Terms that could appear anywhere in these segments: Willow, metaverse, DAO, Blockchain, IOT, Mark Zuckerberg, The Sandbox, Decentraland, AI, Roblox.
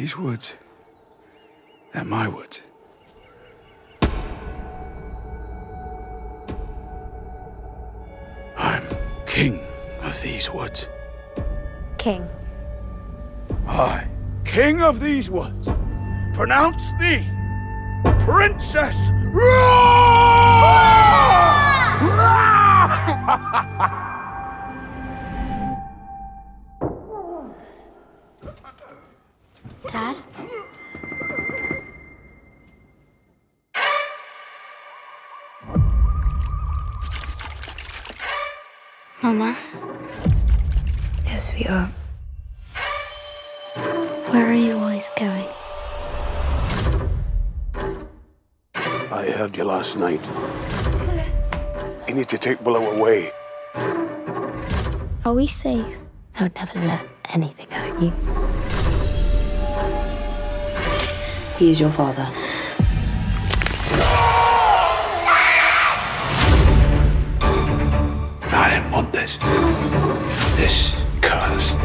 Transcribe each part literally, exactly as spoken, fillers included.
These woods, they're my woods. I'm king of these woods. King. I, king of these woods, pronounce thee Princess Roar! Dad? Mama? Yes, we are. Where are you always going? I heard you last night. You need to take Willow away. Are we safe? I would never let anything hurt you. He is your father. I didn't want this. This curse.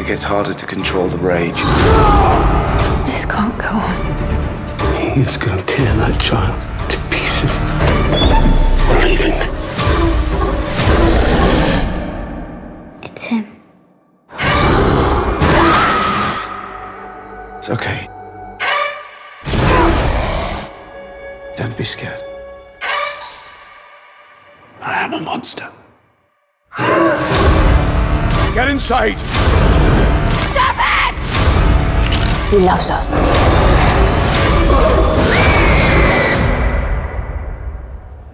It gets harder to control the rage. This can't go on. He's gonna tear that child to pieces. We're leaving. It's him. It's okay. Don't be scared. I am a monster. Get inside! Stop it! He loves us.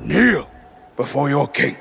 Kneel before your king.